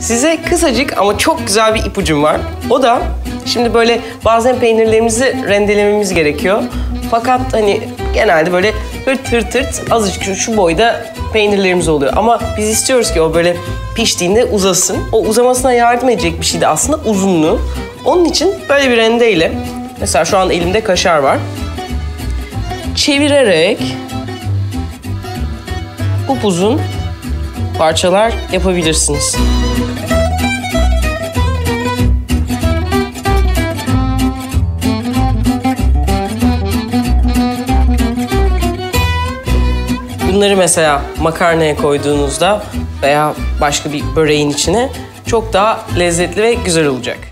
Size kısacık ama çok güzel bir ipucum var. O da şimdi böyle bazen peynirlerimizi rendelememiz gerekiyor. Fakat hani genelde böyle tırt azıcık şu boyda peynirlerimiz oluyor. Ama biz istiyoruz ki o böyle piştiğinde uzasın. O uzamasına yardım edecek bir şey de aslında uzunluğu. Onun için böyle bir rendeyle, mesela şu an elimde kaşar var. Çevirerek upuzun parçalar yapabilirsiniz. Bunları mesela makarnaya koyduğunuzda veya başka bir böreğin içine çok daha lezzetli ve güzel olacak.